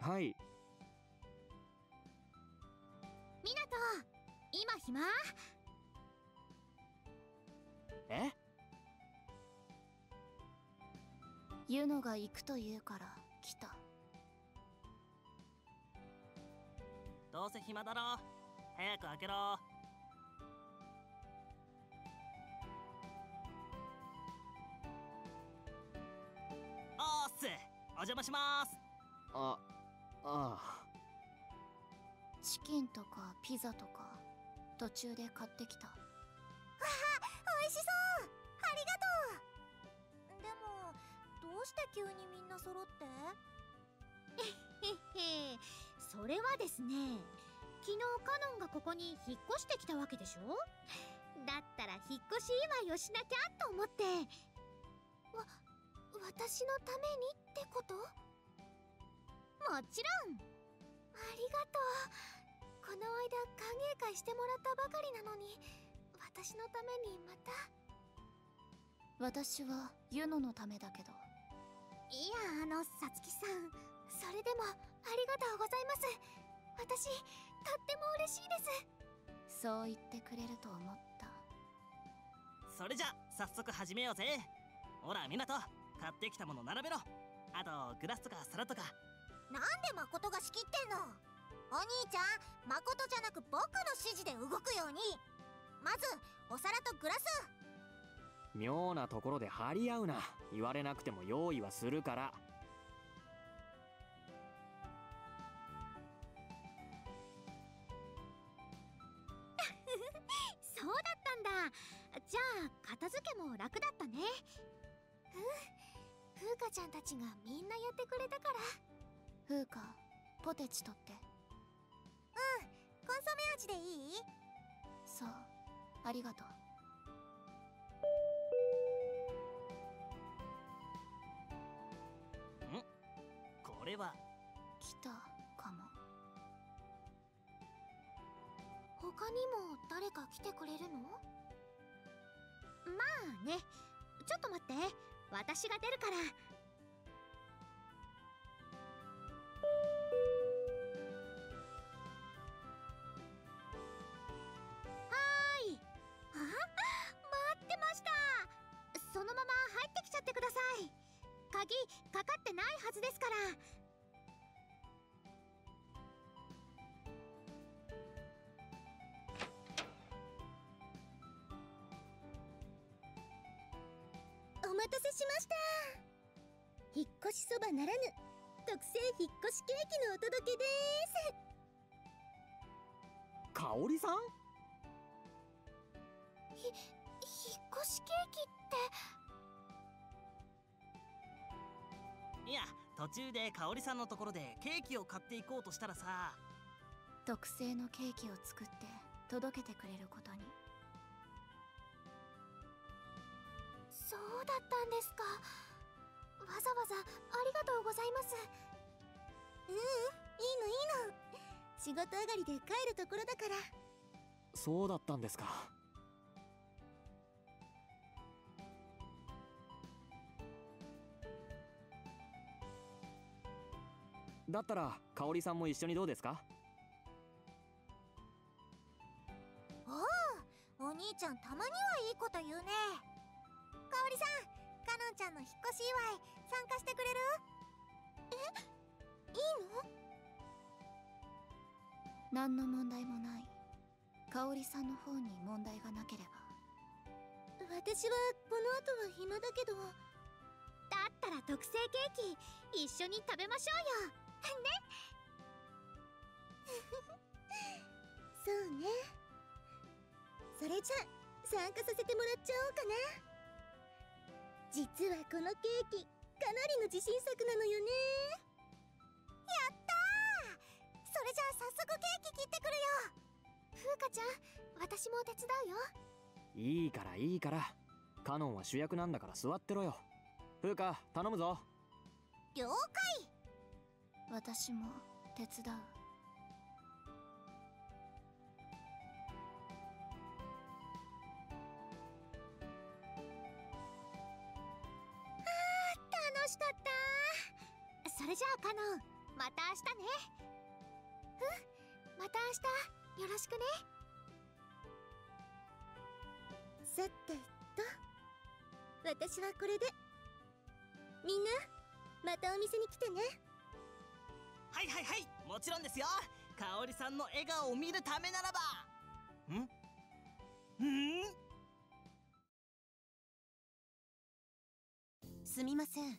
はい。みなと、今暇？え？ユノが行くというから来た。どうせ暇だろ、早く開けろ。おっす、お邪魔します。ああ、チキンとかピザとか途中で買ってきた。わあ、おいしそう、ありがとう。でもどうして急にみんな揃って？えへへ、それはですね、昨日カノンがここに引っ越してきたわけでしょ。だったら引っ越し祝いをしなきゃと思って。私のためにってこと？もちろん。ありがとう。この間歓迎会してもらったばかりなのに、私のためにまた。私はユノのためだけど。いや、さつきさん、それでもありがとうございます。私、とっても嬉しいです。そう言ってくれると思った。それじゃ早速始めようぜ。ほら、みなと、買ってきたもの並べろ。あとグラスとか皿とか。なんで誠が仕切ってんの？お兄ちゃん、誠じゃなく僕の指示で動くように。まずお皿とグラス。妙なところで張り合うな。言われなくても用意はするから。そうだったんだ。じゃあ片付けも楽だったね。うん、フウカちゃんたちがみんなやってくれたから。フウカ、ポテチ取って。うん、コンソメ味でいい？そう、ありがとう。ん？これは来たかも。他にも誰か来てくれるの？まあね。ちょっと待って、私が出るから。はい。あ、待ってました。そのまま入ってきちゃってください。鍵かかってないはずですから。お待たせしました。引っ越しそばならぬ特製引っ越しケーキのお届けです。香織さん？引っ越しケーキって。いや、途中で香織さんのところでケーキを買っていこうとしたらさ、特製のケーキを作って届けてくれることに。そうだったんですか。わざわざありがとうございます。ううん、いいのいいの。仕事上がりで帰るところだから。そうだったんですか。だったら香織さんも一緒にどうですか？おお、お兄ちゃん、たまにはいいこと言うね。香織さん、かのんちゃんの引っ越し祝い参加してくれる？え、いいの？何の問題もない。香織さんの方に問題がなければ。私はこの後は暇だけど。だったら特製ケーキ一緒に食べましょうよ。ね。そうね。それじゃ参加させてもらっちゃおうかな。実はこのケーキ、かなりの自信作なのよね。やったー。それじゃあ早速ケーキ切ってくるよ。ふうかちゃん、私も手伝うよ。いいからいいから、カノンは主役なんだから座ってろよ。ふうか、頼むぞ。了解。私も手伝う。それじゃあカノン、また明日ね。うん、また明日よろしくね。さてと、私はこれで。みんなまたお店に来てね。はいはいはい、もちろんですよ。香織さんの笑顔を見るためならば。ん？すみません、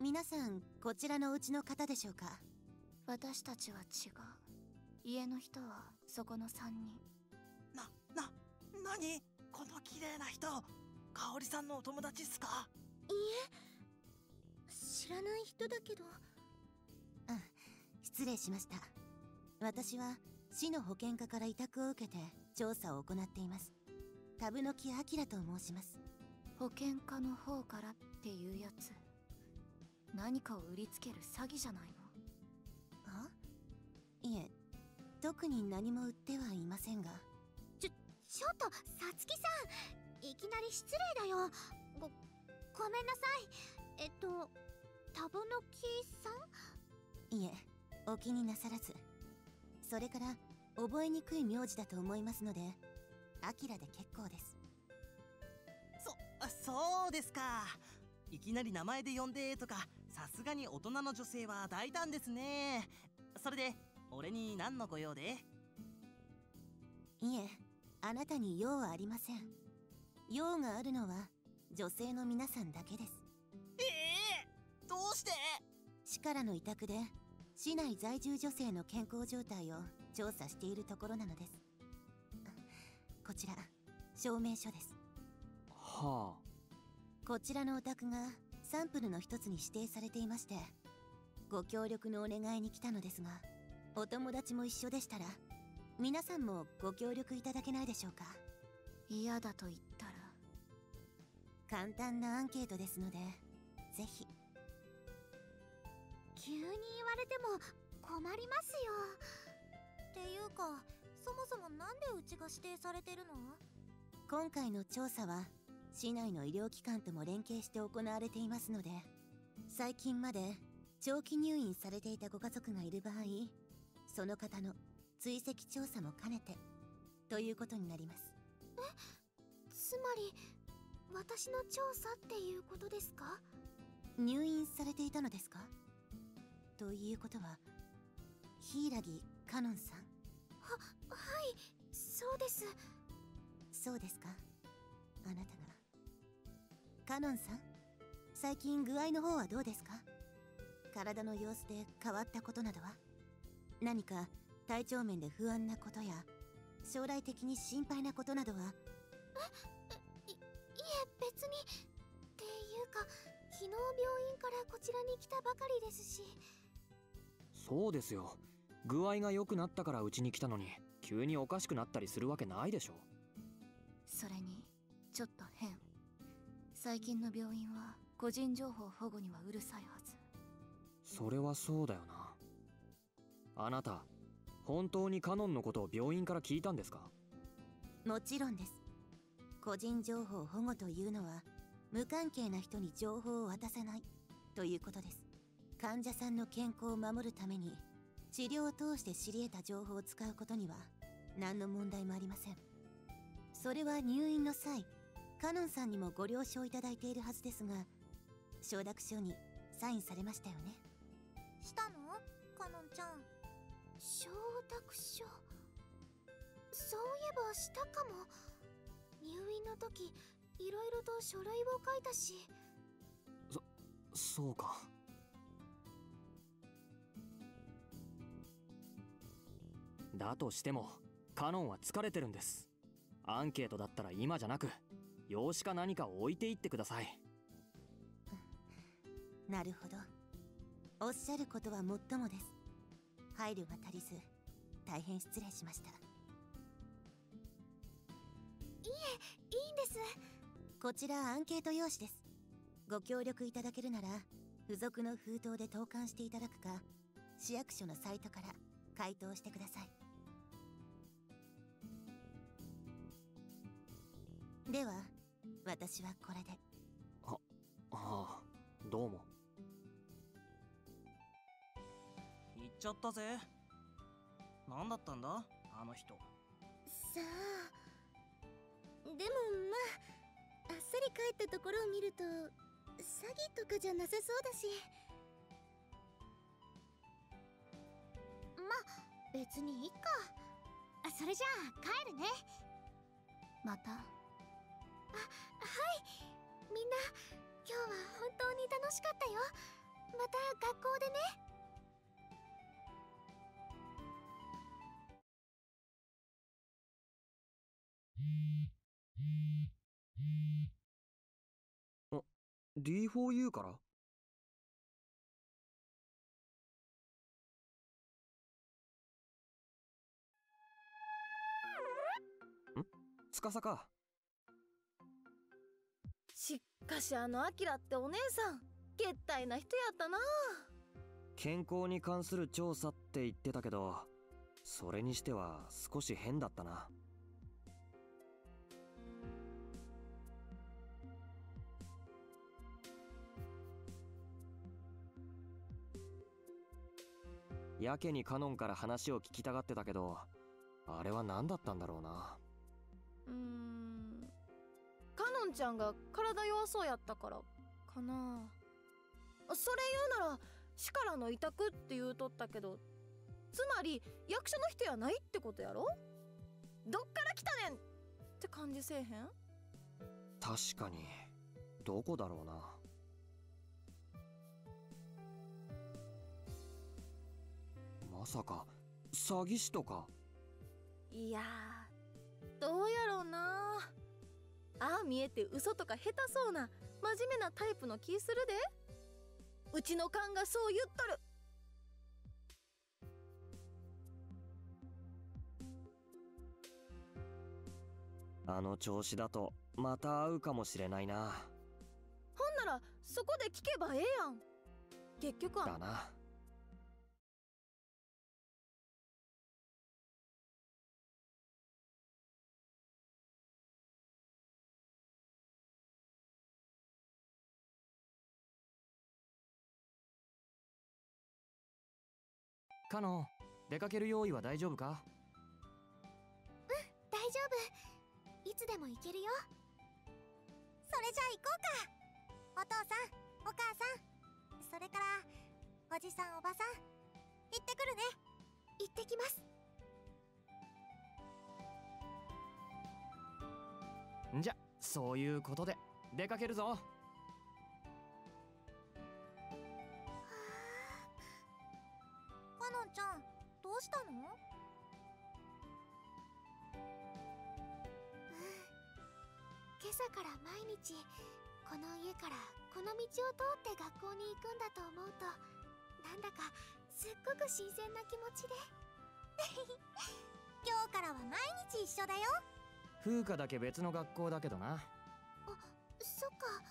皆さんこちらのうちの方でしょうか？私たちは違う。家の人はそこの3人。何この綺麗な人、香織さんのお友達っすか？いいえ、知らない人だけど。失礼しました。私は市の保健課から委託を受けて調査を行っています。タブノキアキラと申します。保健課の方からっていうやつ、何かを売りつける詐欺じゃないの？あ？いえ、特に何も売ってはいませんが。ちょっとさつきさん、いきなり失礼だよ。ごめんなさい。タブノキさん？いえ、お気になさらず。それから覚えにくい名字だと思いますので、アキラで結構です。そうですか。いきなり名前で呼んでとか、さすがに大人の女性は大胆ですね。それで俺に何のご用で？いえ、あなたに用はありません。用があるのは女性の皆さんだけです。どうして？市からの委託で市内在住女性の健康状態を調査しているところなのです。こちら証明書です。はあ。こちらのお宅がサンプルの一つに指定されていまして、ご協力のお願いに来たのですが、お友達も一緒でしたら皆さんもご協力いただけないでしょうか？嫌だと言ったら。簡単なアンケートですので、ぜひ。急に言われても困りますよ。っていうか、そもそもなんでうちが指定されてるの？今回の調査は市内の医療機関とも連携して行われていますので、最近まで長期入院されていたご家族がいる場合、その方の追跡調査も兼ねてということになります。つまり私の調査っていうことですか？入院されていたのですか？ということは柊かのんさん。はい、そうです。そうですか。あなたがカノンさん、最近具合の方はどうですか？体の様子で変わったことなどは？何か体調面で不安なことや将来的に心配なことなどは？いえ別に。っていうか、昨日病院からこちらに来たばかりですし。そうですよ。具合が良くなったからうちに来たのに、急におかしくなったりするわけないでしょ。それにちょっと変。最近の病院は個人情報保護にはうるさいはず。それはそうだよな。あなた、本当にカノンのことを病院から聞いたんですか？もちろんです。個人情報保護というのは無関係な人に情報を渡さないということです。患者さんの健康を守るために治療を通して知り得た情報を使うことには何の問題もありません。それは入院の際、カノンさんにもご了承いただいているはずですが、承諾書にサインされましたよね。したの？カノンちゃん。承諾書。そういえばしたかも。入院の時いろいろと書類を書いたし。そうか。だとしてもカノンは疲れてるんです。アンケートだったら今じゃなく用紙か何かを置いていってください。なるほど。おっしゃることはもっともです。配慮が足りず大変失礼しました。いえ、いいんです。こちらアンケート用紙です。ご協力いただけるなら付属の封筒で投函していただくか、市役所のサイトから回答してください。では私はこれで。ああ、どうも。ちゃったぜ。何だったんだあの人。さあ、でもまああっさり帰ったところを見ると詐欺とかじゃなさそうだし、まあ別にいいか。それじゃあ帰るね。また。あ、はい、みんな今日は本当に楽しかったよ。また学校でね。あ、D4U から司か。しかしあのアキラってお姉さんけったいな人やったな。健康に関する調査って言ってたけど、それにしては少し変だったな。やけにカノンから話を聞きたがってたけど、あれは何だったんだろうな。かのんちゃんが体弱そうやったからかな。それ言うなら市からの委託って言うとったけど、つまり役所の人やないってことやろ。どっから来たねんって感じせえへん？確かに、どこだろうな。まさか詐欺師とか？いやー、どうやろうな。ああ見えて嘘とか下手そうな真面目なタイプの気するで。うちの勘がそう言っとる。あの調子だとまた会うかもしれないな。ほんならそこで聞けばええやん。結局はだな。カノン、出かける用意は大丈夫か？うん、大丈夫。いつでも行けるよ。それじゃあ行こうか。お父さん、お母さん、それからおじさん、おばさん、行ってくるね。行ってきます。んじゃ、そういうことで出かけるぞ。どうしたの？今朝から毎日この家からこの道を通って学校に行くんだと思うと、なんだかすっごく新鮮な気持ちで今日からは毎日一緒だよ。風花だけ別の学校だけどな。あ、そっか、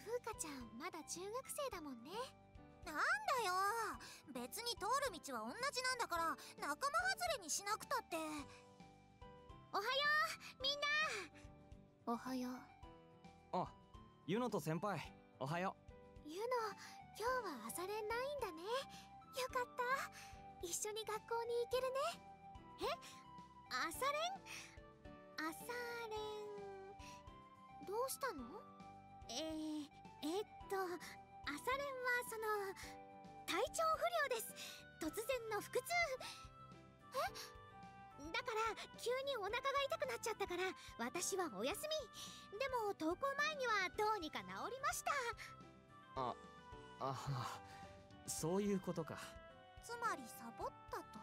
風花ちゃんまだ中学生だもんね。なんだよ、別に通る道は同じなんだから、仲間外れにしなくたって。おはようみんな。おはよう。あ、ユノと先輩、おはよう。ユノ、今日は朝練ないんだね。よかった、一緒に学校に行けるね。え、朝練？朝練どうしたの？朝練はその体調不良です。突然の腹痛。え？だから急にお腹が痛くなっちゃったから私はお休み。でも登校前にはどうにか治りました。あ、そういうことか。つまりサボったと。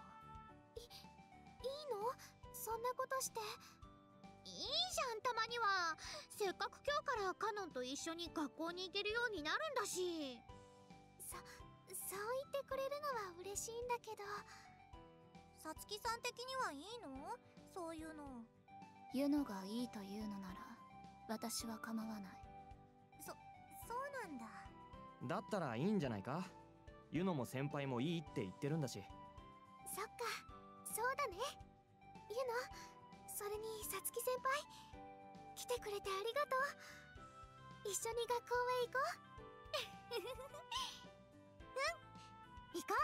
いいの？そんなことして。いいじゃん、たまには。せっかく今日からカノンと一緒に学校に行けるようになるんだし。そう言ってくれるのは嬉しいんだけど、さつきさん的にはいいの？そういうの。ユノがいいというのなら私は構わない。そうなんだ。だったらいいんじゃないか。ユノも先輩もいいって言ってるんだし。そっか、そうだね。ユノ、それにさつき先輩、来てくれてありがとう。一緒に学校へ行こううん、行こう。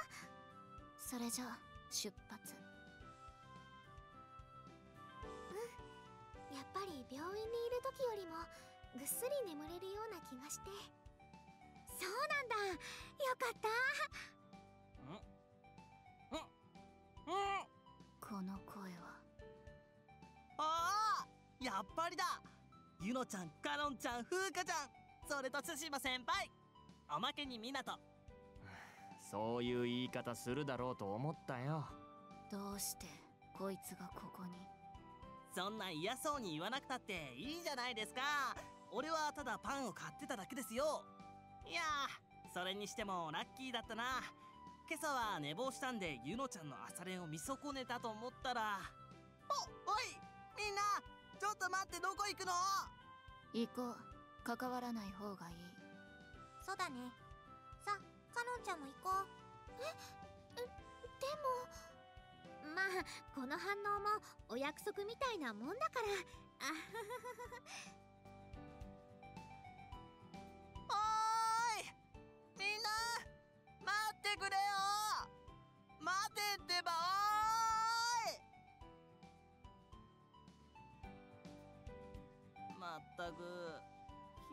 それじゃあ出発。うん、やっぱり病院にいる時よりもぐっすり眠れるような気がして。そうなんだ、よかった。この声は。ああ、やっぱりだ。ゆのちゃん、かのんちゃん、ふうかちゃん、それと対馬先輩、おまけにみなと。そういう言い方するだろうと思ったよ。どうしてこいつがここに？そんな嫌そうに言わなくたっていいじゃないですか。俺はただパンを買ってただけですよ。いやー、それにしてもラッキーだったな。今朝は寝坊したんでゆのちゃんの朝練を見損ねたと思ったら。おいみんな、ちょっと待って、どこ行くの？行こう、関わらない方がいい。そうだね。さあ、かのんちゃんも行こう。え、でもまあこの反応もお約束みたいなもんだから。おーい、みんな待ってくれよ。待てってば。おーい、まったく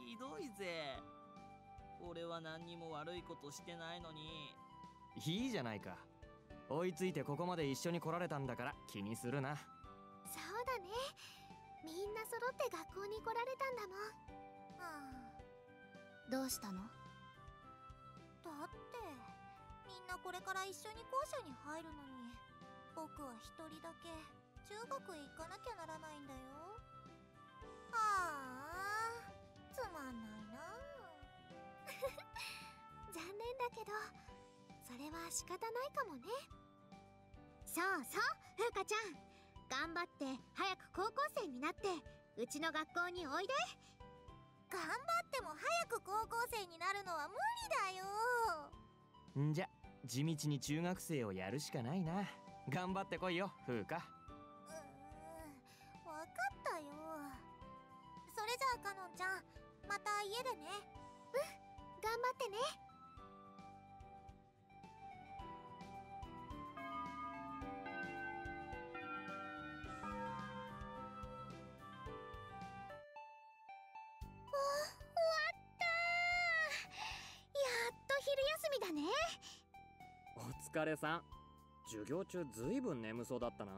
ひどいぜ。俺は何にも悪いことしてないのに。いいじゃないか、追いついてここまで一緒に来られたんだから気にするな。そうだね、みんな揃って学校に来られたんだもん。どうしたの？だってみんなこれから一緒に校舎に入るのに、僕は一人だけ中学へ行かなきゃならないんだよ。ああ、つまんないな。残念だけどそれは仕方ないかもね。そうそう、ふうかちゃん、頑張って早く高校生になってうちの学校においで。頑張っても早く高校生になるのは無理だよ。んじゃ地道に中学生をやるしかないな。頑張ってこいよ、ふうか。うん、わかったよ。それじゃあかのんちゃん、また家でね。うん、頑張ってね。終わったー、やっと昼休みだね。お疲れさん。授業中ずいぶん眠そうだったな。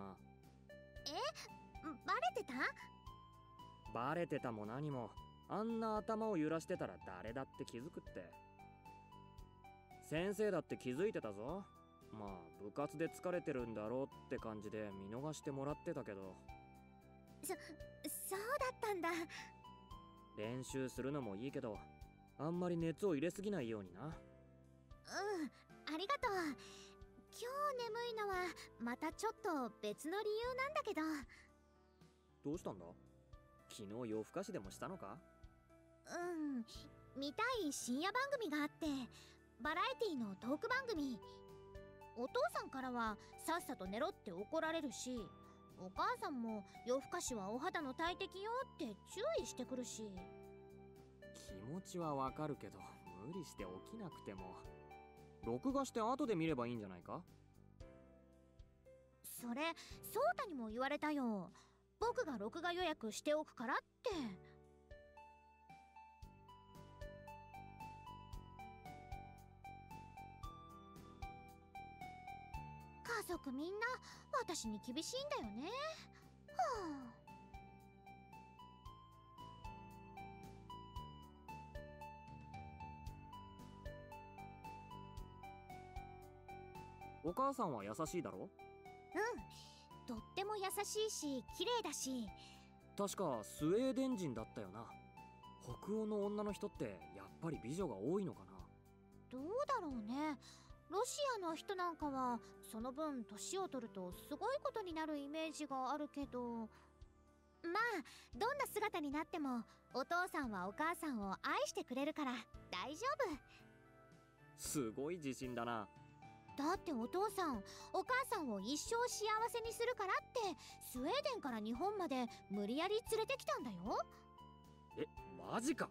バレてた？バレてたも何も、あんな頭を揺らしてたら誰だって気づくって。先生だって気づいてたぞ。まあ部活で疲れてるんだろうって感じで見逃してもらってたけど。そうだったんだ。練習するのもいいけど、あんまり熱を入れすぎないようにな。うん、ありがとう。今日眠いのはまたちょっと別の理由なんだけど。どうしたんだ？昨日夜更かしでもしたのか？うん、見たい深夜番組があって、バラエティのトーク番組。お父さんからはさっさと寝ろって怒られるし、お母さんも夜更かしはお肌の大敵よって注意してくるし。気持ちはわかるけど、無理して起きなくても。録画して後で見ればいいんじゃないか？それ、ソータにも言われたよ。僕が録画予約しておくからって。家族みんな私に厳しいんだよね。はあ。お母さんは優しいだろ？うん。とっても優しいし綺麗だし。確かスウェーデン人だったよな。北欧の女の人ってやっぱり美女が多いのかな。どうだろうね。ロシアの人なんかはその分年を取るとすごいことになるイメージがあるけど、まあどんな姿になってもお父さんはお母さんを愛してくれるから大丈夫。すごい自信だな。だってお父さんお母さんを一生幸せにするからってスウェーデンから日本まで無理やり連れてきたんだよ。え、マジか。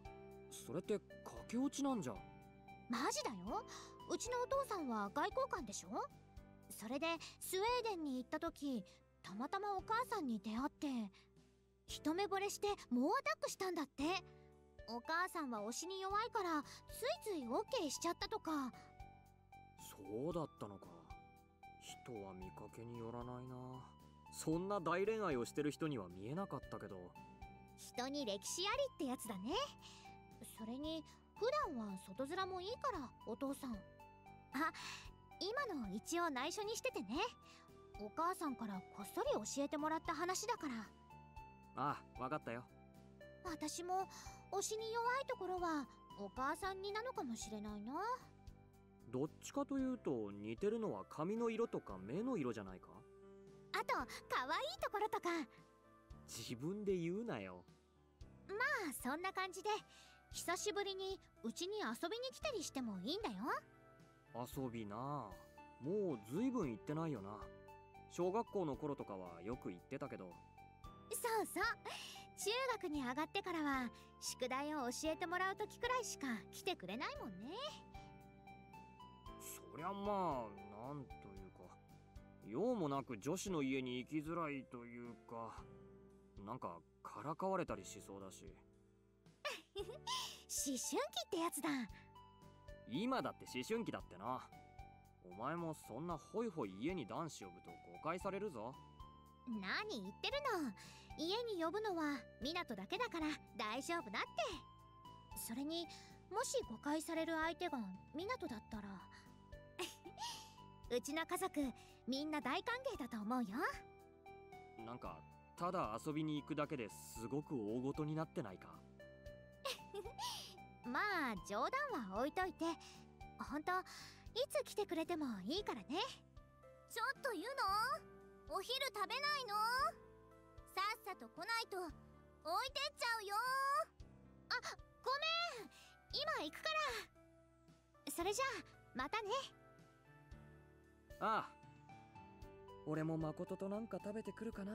それって駆け落ちなんじゃ。マジだよ。うちのお父さんは外交官でしょ。それでスウェーデンに行った時、たまたまお母さんに出会って一目惚れして猛アタックしたんだって。お母さんは推しに弱いからついつい OK しちゃったとか。そうだったのか。人は見かけによらないな。そんな大恋愛をしてる人には見えなかったけど。人に歴史ありってやつだね。それに普段は外面もいいからお父さん。あ、今の一応内緒にしててね。お母さんからこっそり教えてもらった話だから。ああ、分かったよ。私も推しに弱いところはお母さんになのかもしれないな。どっちかというと似てるのは髪の色とか目の色じゃないか。あと可愛いところとか。自分で言うなよ。まあそんな感じで久しぶりにうちに遊びに来たりしてもいいんだよ。遊びなあ。もうずいぶん行ってないよな。小学校の頃とかはよく行ってたけど。そうそう、中学に上がってからは宿題を教えてもらう時くらいしか来てくれないもんね。そりゃまあなんというか、用もなく女子の家に行きづらいというか、なんかからかわれたりしそうだし。思春期ってやつだ。今だって思春期だってな。お前もそんなホイホイ家に男子呼ぶと誤解されるぞ。何言ってるの。家に呼ぶのは湊だけだから大丈夫だって。それにもし誤解される相手が湊だったらうちの家族みんな大歓迎だと思うよ。なんかただ遊びに行くだけですごく大ごとになってないか。まあ冗談は置いといて、ほんといつ来てくれてもいいからね。ちょっと言うの？お昼食べないの？さっさと来ないと置いてっちゃうよ。あ、ごめん、今行くから。それじゃあまたね。ああ、俺も誠となんか食べてくるかな。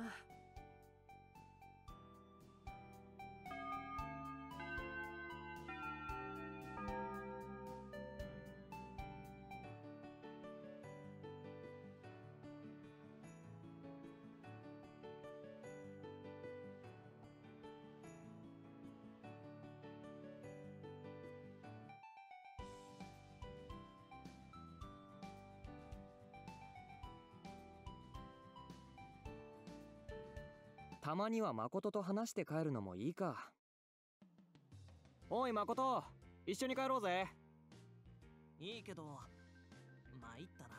たまには誠と話して帰るのもいいか。おい誠、一緒に帰ろうぜ。いいけど参ったな。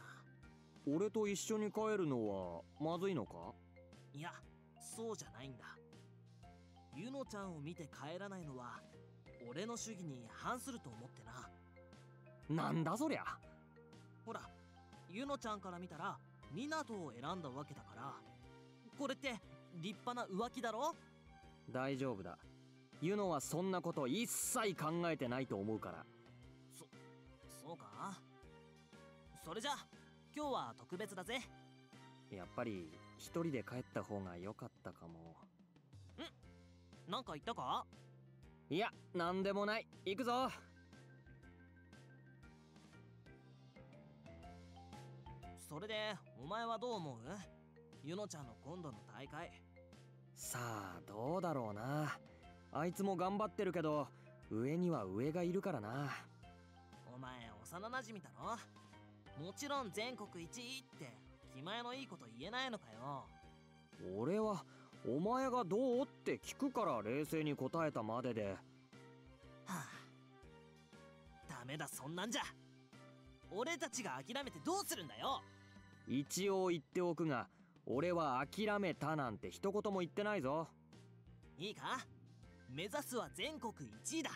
俺と一緒に帰るのはまずいのか。いや、そうじゃないんだ。ゆのちゃんを見て帰らないのは俺の主義に反すると思ってな。なんだそりゃ。ほら、ゆのちゃんから見たら湊を選んだわけだから、これって立派な浮気だろ。大丈夫だ。ユノはそんなこと一切考えてないと思うから。そうか。それじゃあ今日は特別だぜ。やっぱり一人で帰った方が良かったかも。ん？なんか言ったか？いや、なんでもない。行くぞ。それでお前はどう思う？ゆのちゃんの今度の大会。さあどうだろうな。あいつも頑張ってるけど上には上がいるからな。お前幼なじみだろ。もちろん全国1位って気前のいいこと言えないのかよ。俺はお前がどうって聞くから冷静に答えたまでで。はあ、ダメだ、そんなんじゃ。俺たちが諦めてどうするんだよ。一応言っておくが、俺は諦めたなんて一言も言ってないぞ。いいか、目指すは全国1位だ。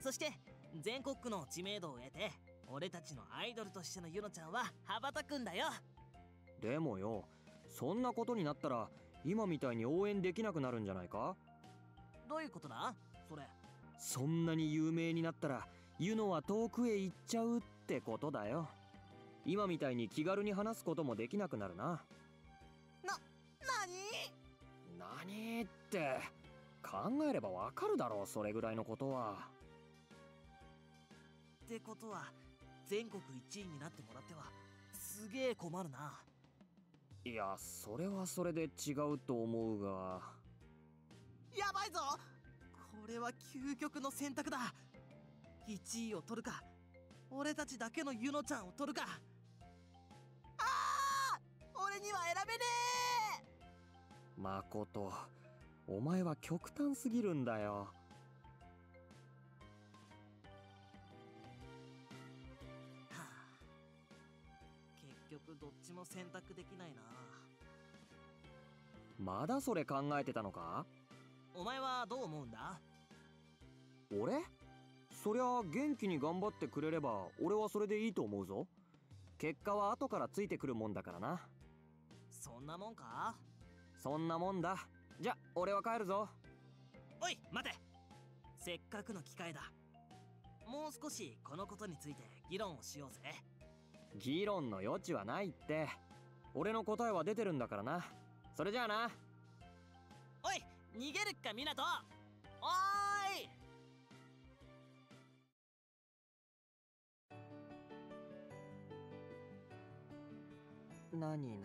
そして全国区の知名度を得て俺たちのアイドルとしてのゆのちゃんは羽ばたくんだよ。でもよ、そんなことになったら今みたいに応援できなくなるんじゃないか。どういうことだそれ。そんなに有名になったらゆのは遠くへ行っちゃうってことだよ。今みたいに気軽に話すこともできなくなるな。何って考えればわかるだろう、それぐらいのことは。ってことは全国1位になってもらってはすげえ困るな。いや、それはそれで違うと思うが。やばいぞ、これは究極の選択だ。1位を取るか、俺たちだけのユノちゃんを取るか。あー、俺には選べねえ。まこと、お前は極端すぎるんだよ。結局どっちも選択できないな。まだそれ考えてたのか？お前はどう思うんだ？俺？そりゃ元気に頑張ってくれれば俺はそれでいいと思うぞ。結果は後からついてくるもんだからな。そんなもんか？そんなもんだ。じゃ、俺は帰るぞ。おい、待て。せっかくの機会だ。もう少しこのことについて議論をしようぜ。議論の余地はないって、俺の答えは出てるんだからな。それじゃあな。おい、逃げるか湊斗。おーい。何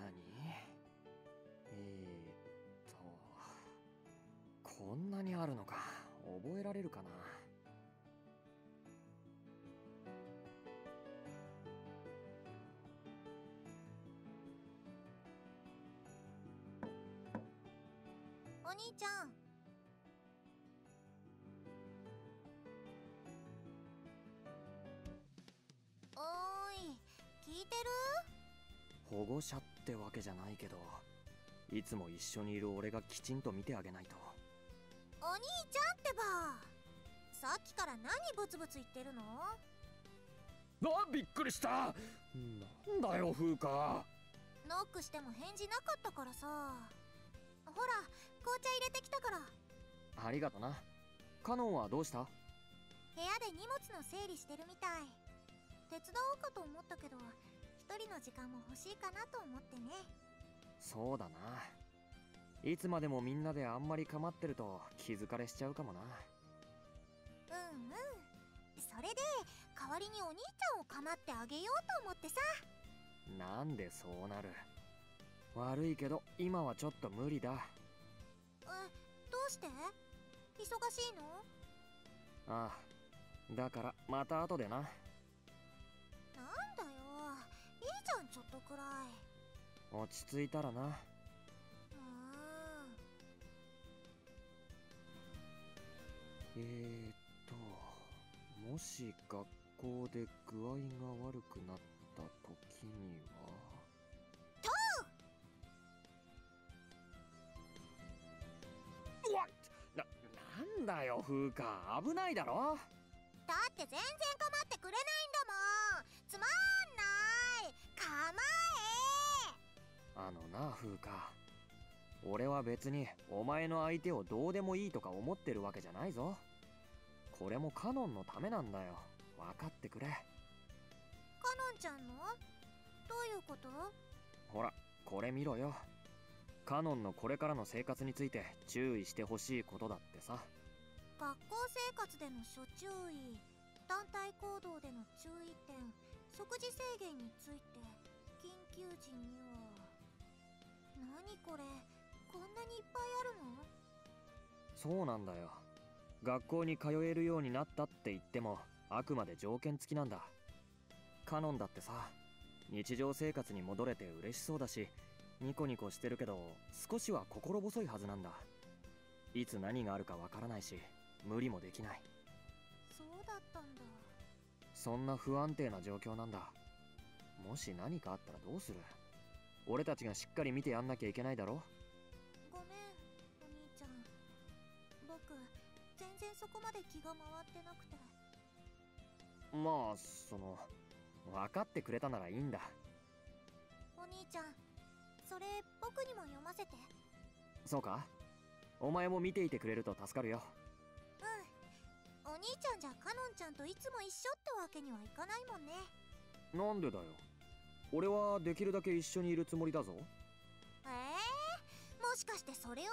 こんなにあるのか。覚えられるかな。お兄ちゃん。おーい、聞いてる？保護者ってわけじゃないけど、いつも一緒にいる俺がきちんと見てあげないと。お兄ちゃんってば、さっきから何ブツブツ言ってるの？びっくりした。なんだよ風花。ノックしても返事なかったからさ。ほら、紅茶入れてきたから。ありがとな。カノンはどうした？部屋で荷物の整理してるみたい。手伝おうかと思ったけど、一人の時間も欲しいかなと思ってね。そうだな、いつまでもみんなであんまり構ってると気づかれしちゃうかもな。うんうん、それで代わりにお兄ちゃんを構ってあげようと思ってさ。なんでそうなる？悪いけど今はちょっと無理だ。どうして？忙しいの？ああ、だからまた後でな。なんだよ、いいじゃんちょっとくらい。落ち着いたらな。もし学校で具合が悪くなった時には。なんだよ風花、危ないだろ。だって全然構ってくれないんだもん。つまんない。構え。あのな風花、俺は別にお前の相手をどうでもいいとか思ってるわけじゃないぞ。これもカノンのためなんだよ、分かってくれ。カノンちゃんの？どういうこと？ほらこれ見ろよ。カノンのこれからの生活について注意してほしいことだってさ。学校生活での諸注意、団体行動での注意点、食事制限について、緊急時には。何これ、こんなにいっぱいあるの？そうなんだよ。学校に通えるようになったって言っても、あくまで条件付きなんだ。カノンだってさ、日常生活に戻れて嬉しそうだし、ニコニコしてるけど少しは心細いはずなんだ。いつ何があるかわからないし、無理もできない。そうだったんだ。そんな不安定な状況なんだ。もし何かあったらどうする？俺たちがしっかり見てやんなきゃいけないだろ。ごめんお兄ちゃん、僕全然そこまで気が回ってなくて。まあその、分かってくれたならいいんだ。お兄ちゃん、それ僕にも読ませて。そうか、お前も見ていてくれると助かるよ。うん、お兄ちゃんじゃカノンちゃんといつも一緒ってわけにはいかないもんね。なんでだよ、俺はできるだけ一緒にいるつもりだぞ。もしかしてそれを理由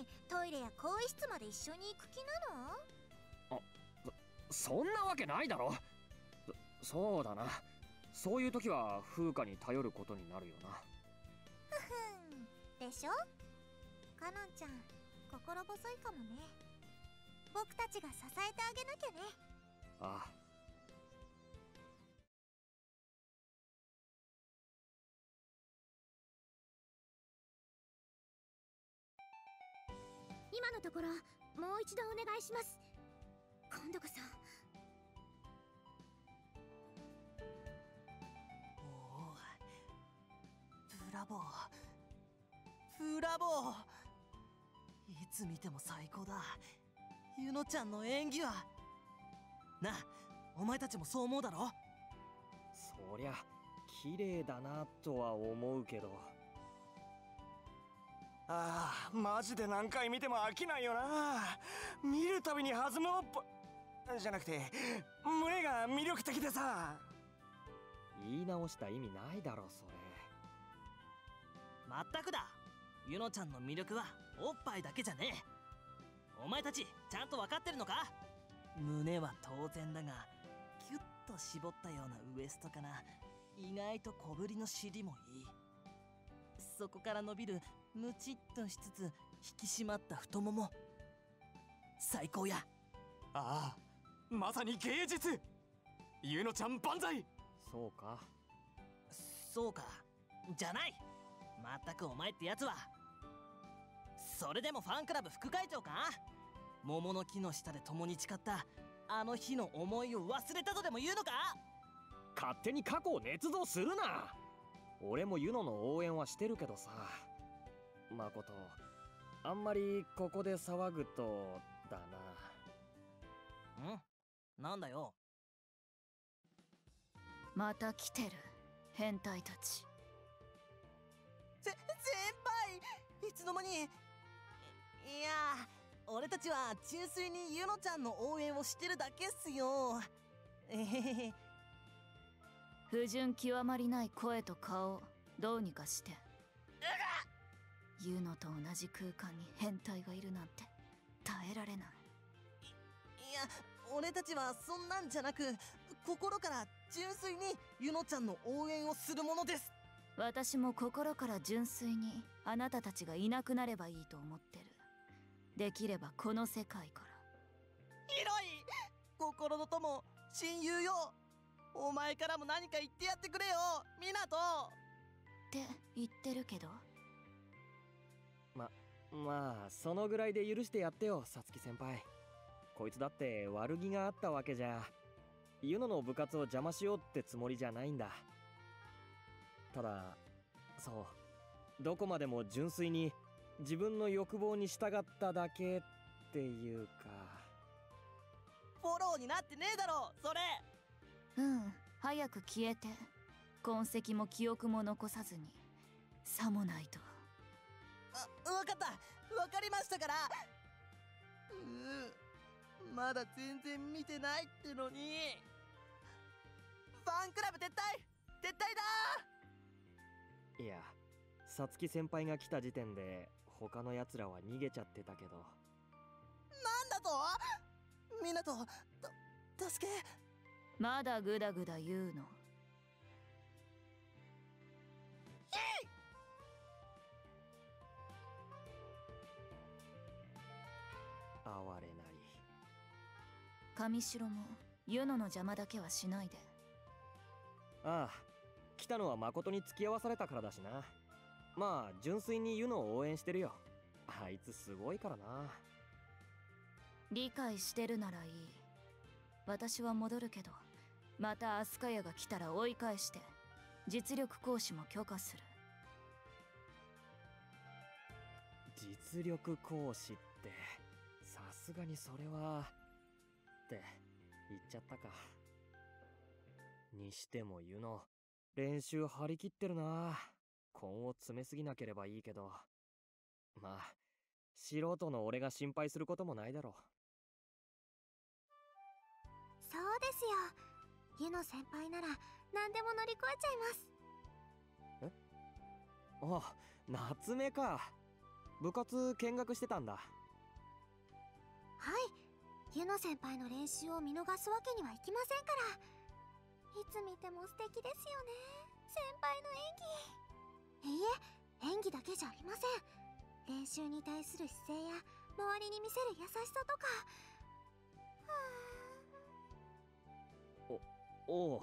にトイレや更衣室まで一緒に行く気なの？そんなわけないだろ。そうだな、そういう時はフウカに頼ることになるよな。ふふんでしょ。かのんちゃん心細いかもね。僕たちが支えてあげなきゃね。ああ。今のところもう一度お願いします。今度こそ。おお、ブラボーブラボー。いつ見ても最高だ。ゆのちゃんの演技はな。お前たちもそう思うだろ。そりゃ綺麗だなとは思うけど。ああ、マジで何回見ても飽きないよな。見るたびに弾むおっぱじゃなくて胸が魅力的でさ。言い直した意味ないだろそれ。まったくだ。ゆのちゃんの魅力はおっぱいだけじゃねえ。お前たちちゃんと分かってるのか。胸は当然だが、キュッと絞ったようなウエストかな。意外と小ぶりの尻もいい。そこから伸びるムチッとしつつ引き締まった太もも、最高や。ああ、まさに芸術。ゆのちゃん万歳。そうかそうかじゃない。まったくお前ってやつは。それでもファンクラブ副会長か。桃の木の下で共に誓ったあの日の思いを忘れたとでも言うのか。勝手に過去を捏造するな。俺もユノの応援はしてるけどさ、マコト、あんまりここで騒ぐとだな。ん？なんだよ。また来てる変態たち。先輩いつの間に。いや俺たちは純粋にユノちゃんの応援をしてるだけっすよ。不純極まりない声と顔、どうにかして。うがユノと同じ空間に変態がいるなんて耐えられない。いや俺たちはそんなんじゃなく、心から純粋にユノちゃんの応援をするものです。私も心から純粋にあなたたちがいなくなればいいと思ってる。できればこの世界から。広い心の友、親友よ、お前からも何か言ってやってくれよ、みなとって言ってるけど。まあそのぐらいで許してやってよ、さつき先輩。こいつだって悪気があったわけじゃ。ユノの部活を邪魔しようってつもりじゃないんだ。ただそう、どこまでも純粋に自分の欲望に従っただけっていうか。フォローになってねえだろそれ。うん、早く消えて、痕跡も記憶も残さずに、さもないと。あ、わかった、わかりましたから。まだ全然見てないってのに。ファンクラブ撤退、撤退だ。いや、さつき先輩が来た時点で他のやつらは逃げちゃってたけど。なんだと？みんなと、助け。まだグダグダ言うの。哀れなり。神代もユノの邪魔だけはしないで。ああ、来たのは誠に付き合わされたからだしな。まあ純粋にユノを応援してるよ。あいつすごいからな。理解してるならいい。私は戻るけど、またアスカヤが来たら追い返して、実力行使も許可する。実力行使ってさすがにそれはって言っちゃったか。にしてもユノ練習張り切ってるな。根を詰めすぎなければいいけど、まあ素人の俺が心配することもないだろう。そうですよ、ユノ先輩なら何でも乗り越えちゃいます。え？あ、夏目か。部活見学してたんだ。はい、ユノ先輩の練習を見逃すわけにはいきませんかいつ見ても素敵ですよね、先輩の演技。いいえ、演技だけじゃありません。練習に対する姿勢や周りに見せる優しさとか。はあ。おう、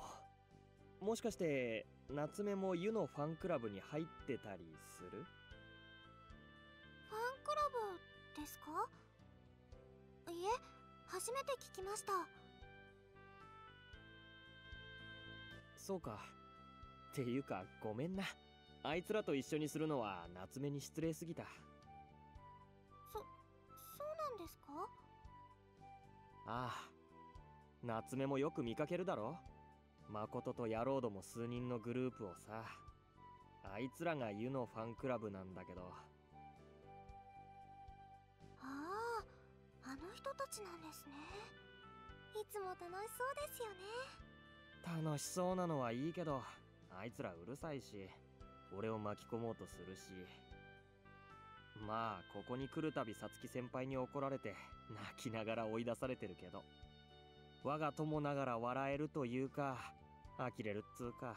もしかして夏目もユのファンクラブに入ってたりする？ファンクラブですか？いえ、初めて聞きました。そうか。っていうかごめんな、あいつらと一緒にするのは夏目に失礼すぎた。そうなんですか？ああ、夏目もよく見かけるだろ。誠と野郎ども数人のグループをさ、あいつらがユのファンクラブなんだけど。ああ、あの人たちなんですね。いつも楽しそうですよね。楽しそうなのはいいけど、あいつらうるさいし、俺を巻き込もうとするし。まあここに来るたびさつき先輩に怒られて泣きながら追い出されてるけど、我が友ながら笑えるというか、呆れるっつうか。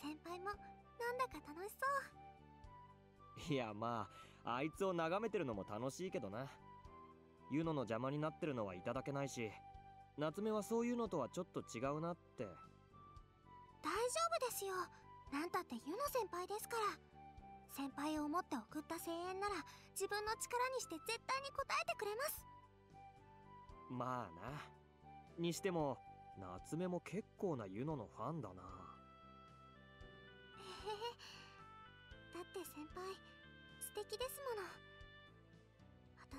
先輩もなんだか楽しそう。いや、まああいつを眺めてるのも楽しいけどな。ユノの邪魔になってるのはいただけないし、夏目はそういうのとはちょっと違うなって。大丈夫ですよ、なんたってユノ先輩ですから。先輩を思って送った声援なら自分の力にして絶対に応えてくれます。まあな。にしても夏目も結構なユノのファンだな。だって先輩素敵ですもの。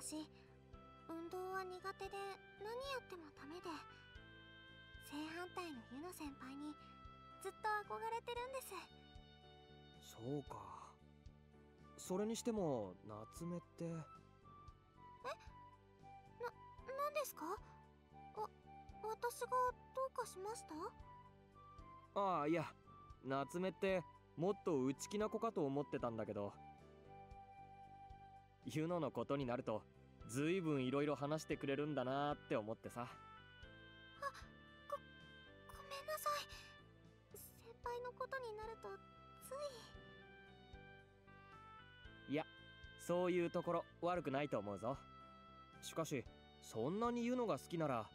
私運動は苦手で何やってもダメで、正反対のユノ先輩にずっと憧れてるんです。そうか。それにしても夏目って。え、なんですか？私がどうかしました？ああ、いや、夏目ってもっと内気な子かと思ってたんだけど、ユノのことになるとずいぶんいろいろ話してくれるんだなーって思ってさ。あ、ごめんなさい。先輩のことになるとつい。いや、そういうところ悪くないと思うぞ。しかしそんなにユノが好きなら。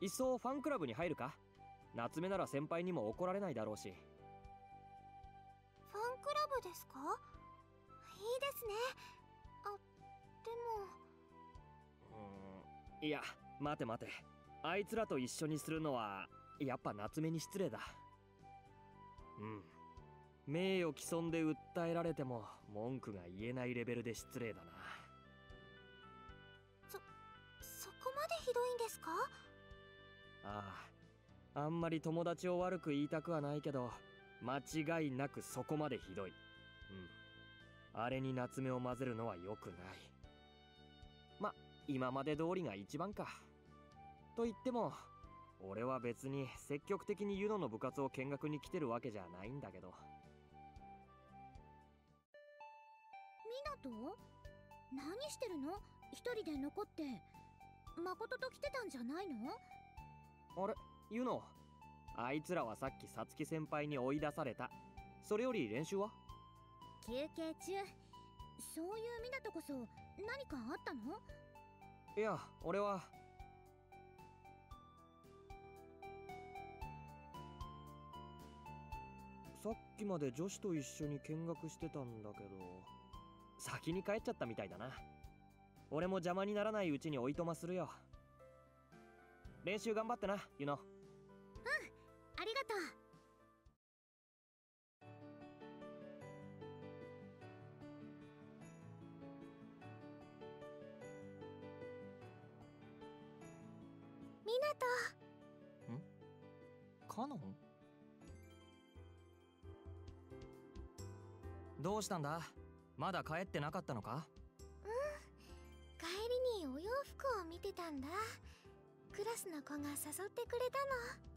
いっそファンクラブに入るか？夏目なら先輩にも怒られないだろうし。ファンクラブですか？いいですね。あ、でも。いや、待て、あいつらと一緒にするのはやっぱ夏目に失礼だ。うん、名誉毀損で訴えられても文句が言えないレベルで失礼だな。そこまでひどいんですか？ああ、あんまり友達を悪く言いたくはないけど、間違いなくそこまでひどい。うん、あれに夏目を混ぜるのは良くない。ま、今まで通りが一番か。と言っても俺は別に積極的にユノの部活を見学に来てるわけじゃないんだけど。湊、何してるの？一人で残って誠と来てたんじゃないの？あれ、ユノ、あいつらはさっきさつき先輩に追い出された。それより練習は？休憩中。そういう湊こそ何かあったの？いや、俺は。さっきまで女子と一緒に見学してたんだけど、先に帰っちゃったみたいだな。俺も邪魔にならないうちにおいとまするよ。練習頑張ってな、ユノ。うん、ありがとう。カノン？どうしたんだ？まだ帰ってなかったのか？うん、帰りにお洋服を見てたんだ。クラスの子が誘ってくれたの。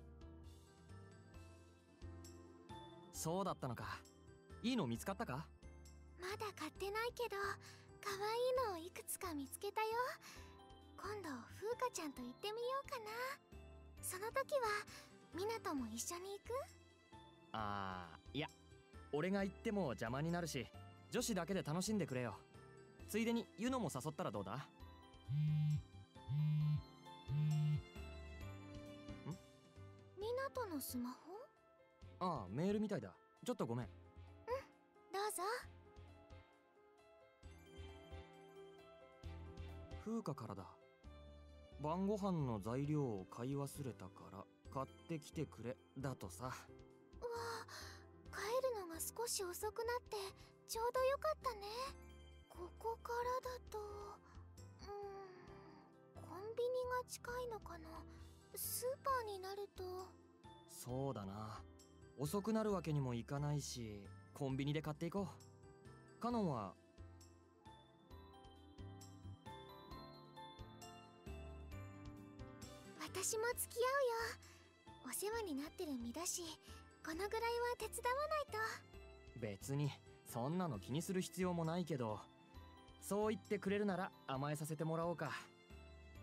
そうだったのか。いいの見つかったか？まだ買ってないけど可愛いのをいくつか見つけたよ。今度風花ちゃんと行ってみようかな。その時はみなとも一緒に行く？ああ、いや俺が行っても邪魔になるし、女子だけで楽しんでくれよ。ついでにユノも誘ったらどうだ？みなとのスマホ？ああ、メールみたいだ。ちょっとごめん。うん、どうぞ。風花からだ。晩ご飯の材料を買い忘れたから買ってきてくれだとさ。わあ、帰るのが少し遅くなってちょうどよかったね。ここからだとコンビニが近いのかな。スーパーになると。そうだな、遅くなるわけにもいかないし、コンビニで買っていこう。カノンは私も付き合うよ。お世話になってる身だし、このぐらいは手伝わないと。別にそんなの気にする必要もないけど、そう言ってくれるなら甘えさせてもらおうか。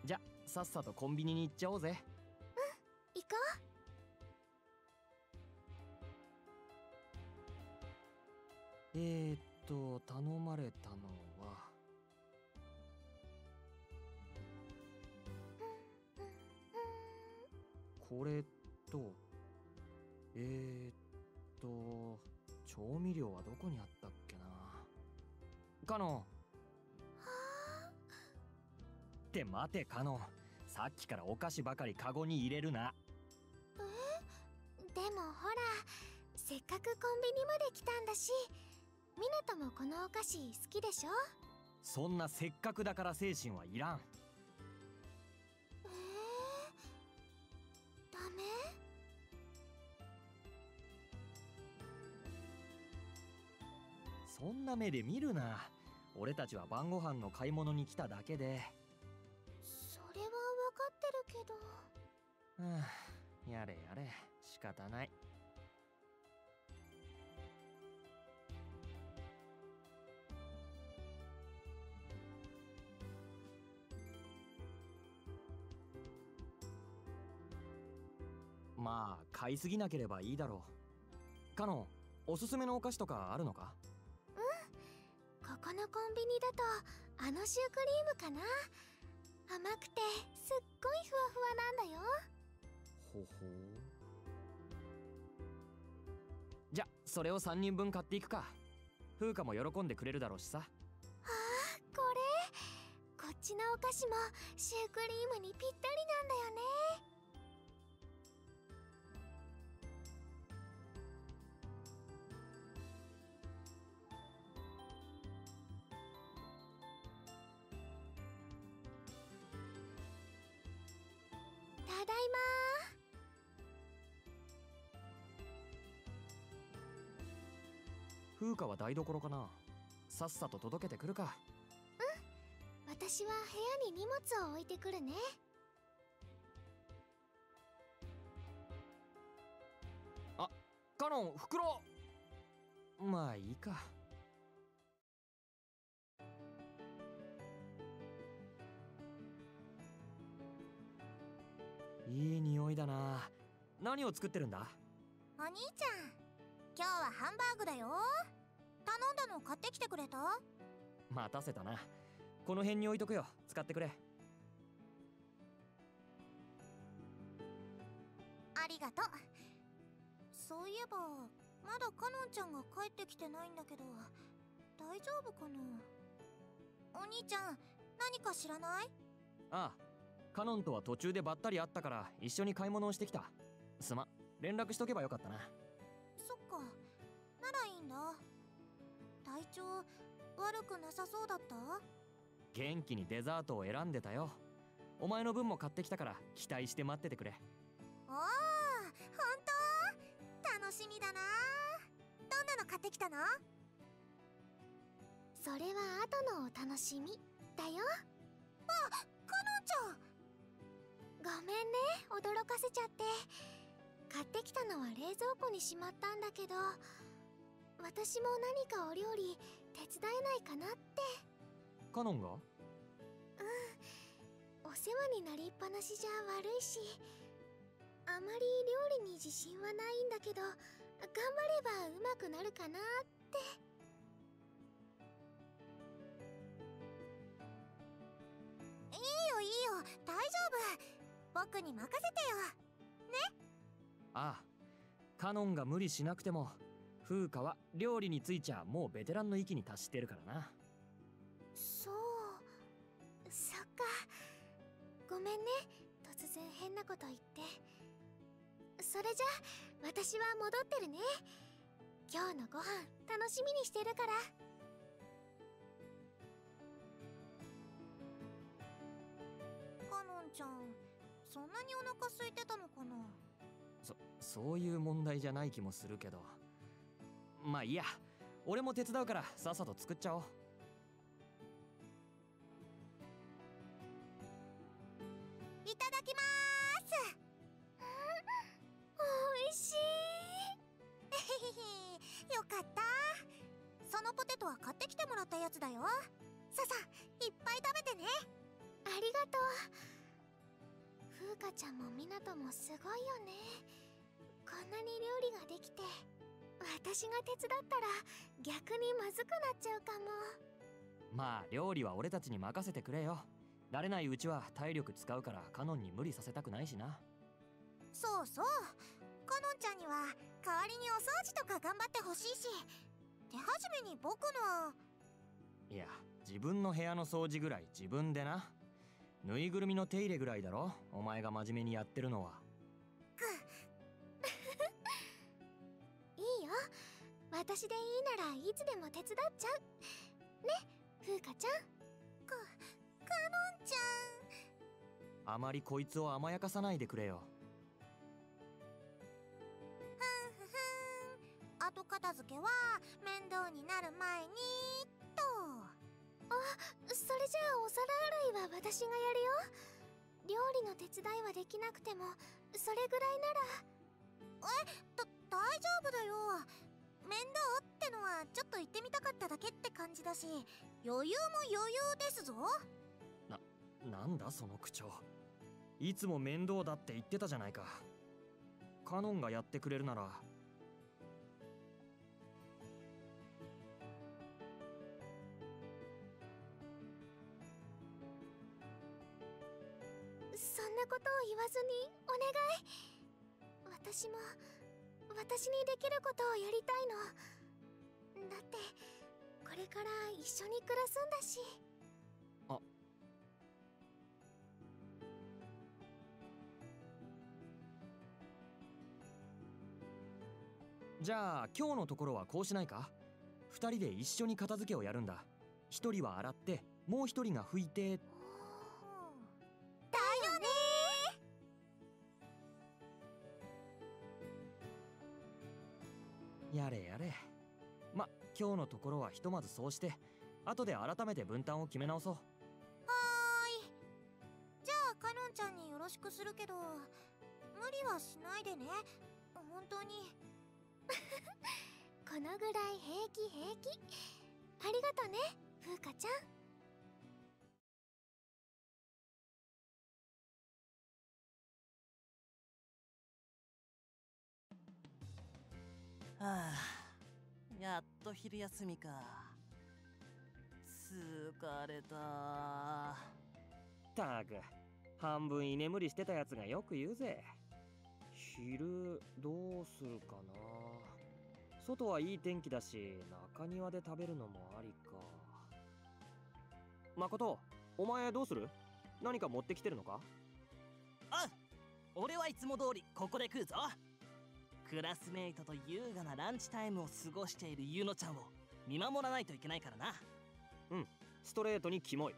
じゃあさっさとコンビニに行っちゃおうぜ。うん、行こう。頼まれたのはこれと調味料はどこにあったっけな。カノン。はぁって待てカノン、さっきからお菓子ばかりカゴに入れるな。でもほら、せっかくコンビニまで来たんだし、みなともこのお菓子好きでしょ。そんなせっかくだから精神はいらん。ダメ？そんな目で見るな。俺たちは晩ご飯の買い物に来ただけで。それは分かってるけど。はあ、やれやれ、仕方ない。まあ買いすぎなければいいだろう。カノン、おすすめのお菓子とかあるのか？うん、ここのコンビニだとあのシュークリームかな。甘くてすっごいふわふわなんだよ。ほほう。じゃあそれを3人分買っていくか。風花も喜んでくれるだろうしさ。あー、これこっちのお菓子もシュークリームにぴったりなんだよね。風花は台所かな。さっさと届けてくるか。うん、私は部屋に荷物を置いてくるね。あ、カノン、袋。まあいいか。いい匂いだな。何を作ってるんだ？お兄ちゃん、今日はハンバーグだよ。頼んだの買ってきてくれた？待たせたな。この辺に置いとくよ、使ってくれ。ありがとう。そういえばまだカノンちゃんが帰ってきてないんだけど、大丈夫かな？お兄ちゃん、何か知らない？ああ、カノンとは途中でばったり会ったから一緒に買い物をしてきた。すまん、連絡しとけばよかったな。そっか、ならいいんだ。体調悪くなさそうだった？元気にデザートを選んでたよ。お前の分も買ってきたから期待して待っててくれ。おお、ほんと？楽しみだな。どんなの買ってきたの？それは後のお楽しみだよ。あ、カノンちゃん、ごめんね、驚かせちゃって。買ってきたのは冷蔵庫にしまったんだけど、私も何かお料理手伝えないかなって。カノンが？うん、お世話になりっぱなしじゃ悪いし、あまり料理に自信はないんだけど、頑張ればうまくなるかなって。いいよいいよ、大丈夫。僕に任せてよ。ね？ああ、カノンが無理しなくても、風花は料理についちゃもうベテランの域に達してるからな。そう、そっか。ごめんね、突然変なこと言って。それじゃ私は戻ってるね。今日のご飯楽しみにしてるから。カノンちゃん、そんなにお腹空いてたのかな。そういう問題じゃない気もするけど、まあいいや、俺も手伝うからさっさと作っちゃおう。いただきまーす。おいしい。よかった。そのポテトは買ってきてもらったやつだよ。ささ、いっぱい食べてね。ありがとう。風花ちゃんもみなともすごいよね。こんなに料理ができて。私が手伝ったら逆にまずくなっちゃうかも。まあ料理は俺たちに任せてくれよ。慣れないうちは体力使うから、カノンに無理させたくないしな。そうそう、カノンちゃんには代わりにお掃除とか頑張ってほしいし、手始めに僕の、いや自分の部屋の掃除ぐらい自分でな。ぬいぐるみの手入れぐらいだろ、お前が真面目にやってるのは。私でいいならいつでも手伝っちゃう。ね、風花ちゃん。カノンちゃん。あまりこいつを甘やかさないでくれよ。ふん。後片付けは面倒になる前にと。あ、それじゃあお皿洗いは私がやるよ。料理の手伝いはできなくてもそれぐらいなら。大丈夫だよ。面倒ってのはちょっと言ってみたかっただけって感じだし、余裕も余裕ですぞ。なんだその口調。いつも面倒だって言ってたじゃないか。カノンがやってくれるなら。そんなことを言わずにお願い。私にできることをやりたいの。だってこれから一緒に暮らすんだし。あ、じゃあ今日のところはこうしないか。2人で一緒に片付けをやるんだ。1人は洗って、もう1人が拭いて。やれやれ。ま、今日のところはひとまずそうして、後で改めて分担を決め直そう。はーい。じゃあカノンちゃんによろしくするけど、無理はしないでね、本当に。このぐらい平気平気。ありがとね、風花ちゃん。はあ、やっと昼休みか。疲れた。ったく、半分居眠りしてたやつがよく言うぜ。昼どうするかな。外はいい天気だし、中庭で食べるのもありか。誠、お前どうする？何か持ってきてるのか？あ、俺はいつも通りここで食うぞ。クラスメイトと優雅なランチタイムを過ごしているゆのちゃんを見守らないといけないからな。うん、ストレートにキモい。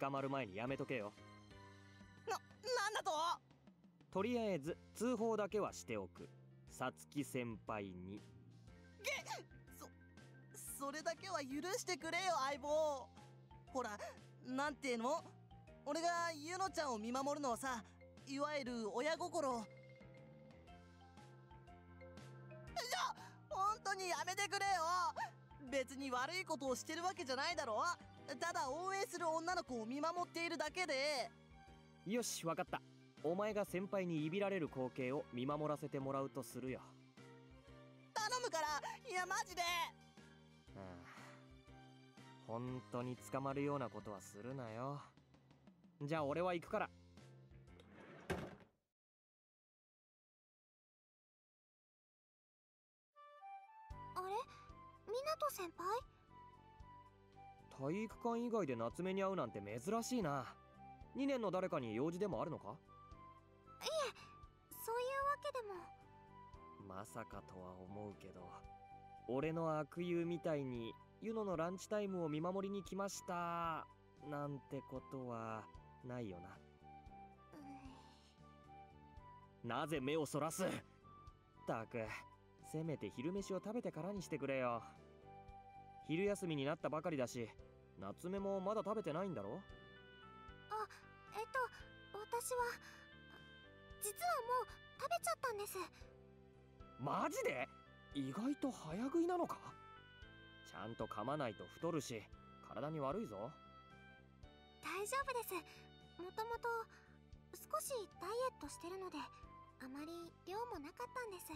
捕まる前にやめとけよ。なんだと。とりあえず通報だけはしておく。さつき先輩に。それだけは許してくれよ、相棒。ほら、なんていうの、俺がゆのちゃんを見守るのはさ、いわゆる親心。当にやめてくれよ。別に悪いことをしてるわけじゃないだろ。ただ応援する女の子を見守っているだけで。よし、分かった。お前が先輩にいびられる光景を見守らせてもらうとするよ。頼むから。いやマジで。本当に捕まるようなことはするなよ。じゃあ俺は行くから。あれ、湊先輩。体育館以外で夏目に会うなんて珍しいな。2年の誰かに用事でもあるのか。いえ、そういうわけでも。まさかとは思うけど、俺の悪友みたいにユノのランチタイムを見守りに来ましたなんてことはないよな。なぜ目をそらす。ったく、せめて昼飯を食べてからにしてくれよ。昼休みになったばかりだし、夏目もまだ食べてないんだろ。あ、私は実はもう食べちゃったんです。マジで。意外と早食いなのか。ちゃんと噛まないと太るし、体に悪いぞ。大丈夫です。もともと少しダイエットしてるので、あまり量もなかったんです。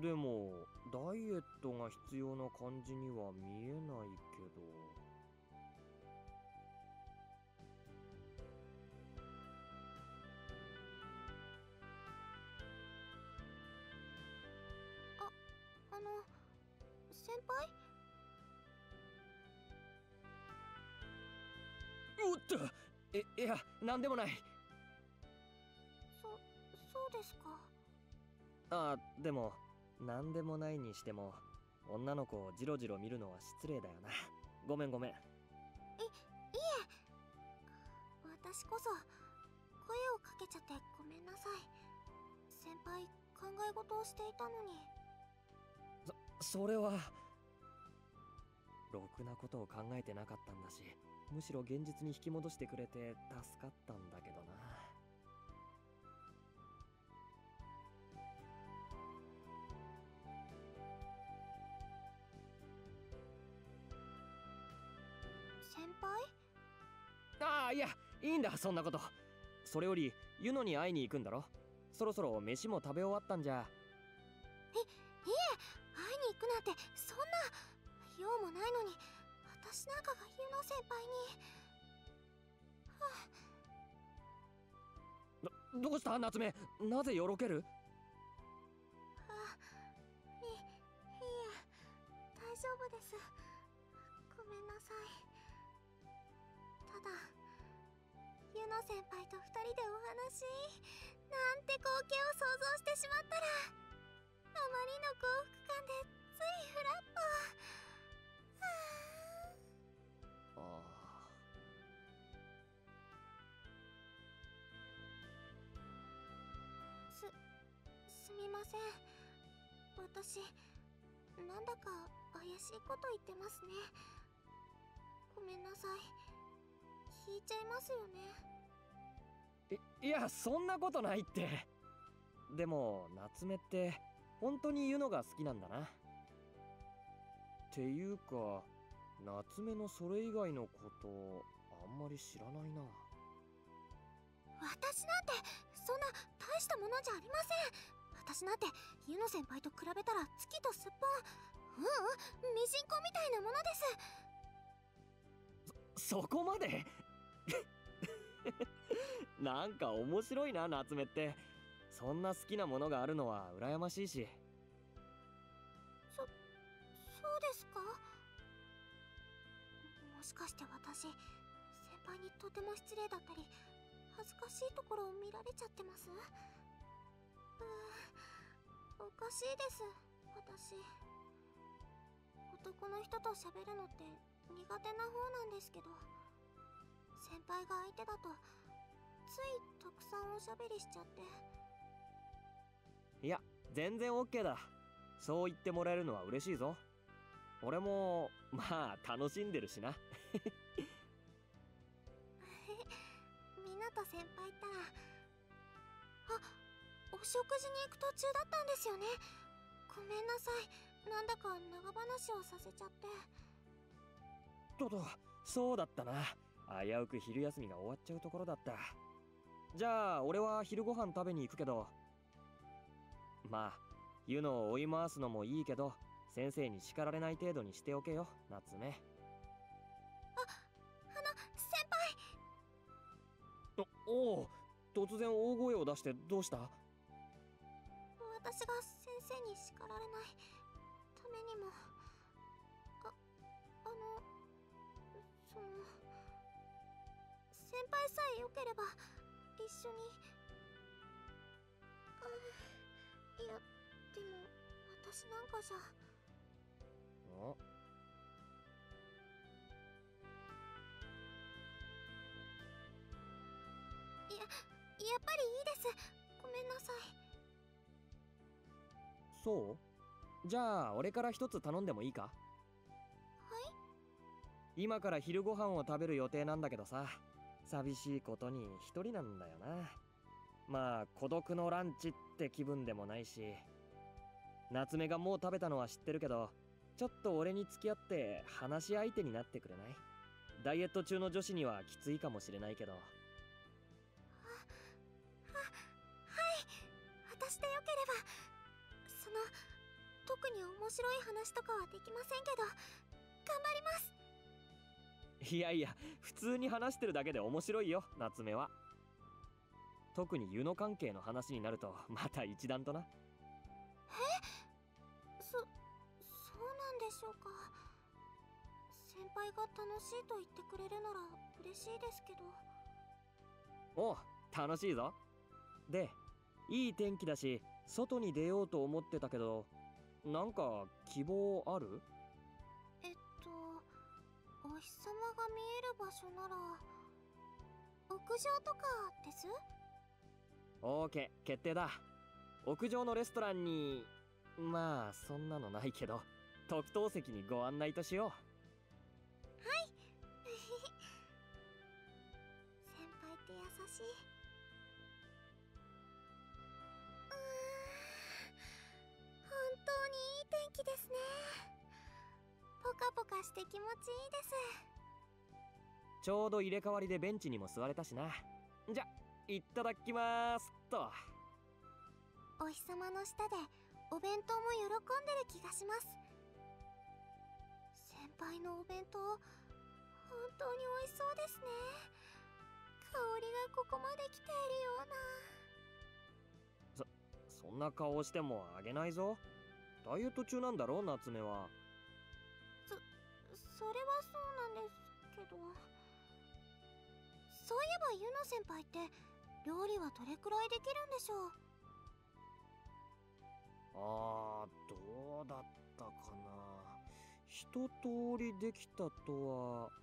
でもダイエットが必要な感じには見えないけど。先輩。おっと、いや何でもない。そうですか。あ、でも何でもないにしても女の子をジロジロ見るのは失礼だよな。ごめん。いえ、私こそ声をかけちゃってごめんなさい。先輩、考え事をしていたのに。それはろくなことを考えてなかったんだし、むしろ現実に引き戻してくれて助かったんだけどな。先輩。ああ、いやいいんだそんなこと。それよりユノに会いに行くんだろ。そろそろ飯も食べ終わったんじゃ。なんてそんな用もないのに、私なんかがユノ先輩に。どうした夏目、なぜよろける。いえ大丈夫です。ごめんなさい。ただユノ先輩と2人でお話なんて光景を想像してしまったら、あまりの幸福感でついフラッと。ああ。すみません。私なんだか怪しいこと言ってますね。ごめんなさい。引いちゃいますよね。いやそんなことないって。でも夏目って本当にユノが好きなんだな。っていうか、夏目のそれ以外のことあんまり知らないな。私なんてそんな大したものじゃありません。私なんてユノ先輩と比べたら月とすっぽん、ミジンコみたいなものです。そこまでなんか面白いな夏目って。そんな好きなものがあるのは羨ましいし。そうですか。もしかして私、先輩にとても失礼だったり恥ずかしいところを見られちゃってます。おかしいです。私男の人と喋るのって苦手な方なんですけど、先輩が相手だとついたくさんおしゃべりしちゃって。いや全然 OK だ。そう言ってもらえるのは嬉しいぞ。俺もまあ楽しんでるしな。湊先輩ったら、あお食事に行く途中だったんですよね。ごめんなさい、なんだか長話をさせちゃって。トト、そうだったな。危うく昼休みが終わっちゃうところだった。じゃあ俺は昼ご飯食べに行くけど、まあ湯のを追い回すのもいいけど、先生に叱られない程度にしておけよ、夏目。先輩。おう、突然大声を出してどうした？私が先生に叱られないためにも、その先輩さえ良ければ一緒に。いや、でも私なんかじゃ。やっぱりいいです、ごめんなさい。そう？じゃあ俺から一つ頼んでもいいか？はい？今から昼ご飯を食べる予定なんだけどさ、寂しいことに一人なんだよな。まあ孤独のランチって気分でもないし、夏目がもう食べたのは知ってるけど、ちょっと俺に付き合って話し相手になってくれない？ダイエット中の女子にはきついかもしれないけど。はい、私でよければ。その、特に面白い話とかはできませんけど、頑張ります。いやいや、普通に話してるだけで面白いよ、夏目は。特に湯の関係の話になるとまた一段とな。そうなんでしょうか。先輩が楽しいと言ってくれるなら嬉しいですけど。おう、楽しいぞ。で、いい天気だし外に出ようと思ってたけど、なんか希望ある？お日様が見える場所なら屋上とかです？ OK、決定だ。屋上のレストランに、まあそんなのないけど特等席にご案内としよう。はい。先輩って優しい。本当にいい天気ですね。ポカポカして気持ちいいです。ちょうど入れ替わりでベンチにも座れたしな。じゃ、いただきますと。お日様の下でお弁当も喜んでる気がします。先輩のお弁当、本当に美味しそうですね。香りがここまで来ているような。そんな顔してもあげないぞ。ダイエット中なんだろう、夏目は。それはそうなんですけど。そういえばゆの先輩って料理はどれくらいできるんでしょう？どうだったかな。一通りできたとは。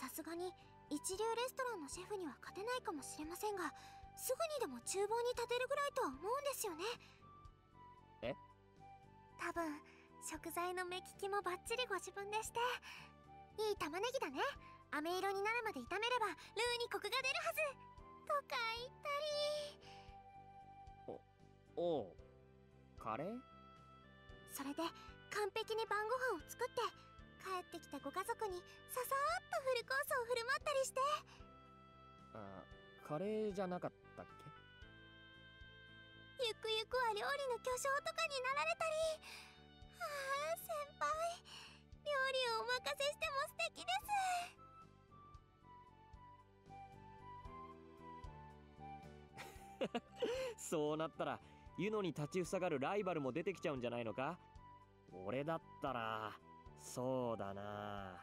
さすがに一流レストランのシェフには勝てないかもしれませんが、すぐにでも厨房に立てるぐらいとは思うんですよね。多分食材の目利きもバッチリご自分でして、いい玉ねぎだね、飴色になるまで炒めればルーにコクが出るはずとか言ったり。おう、カレー？それで完璧に晩ご飯を作って、帰ってきたご家族にささーっとフルコースを振る舞ったりして。カレーじゃなかったっけ？ゆくゆくは料理の巨匠とかになられたり。先輩、料理をお任せしても素敵です。そうなったらユノに立ちふさがるライバルも出てきちゃうんじゃないのか？俺だったらそうだな、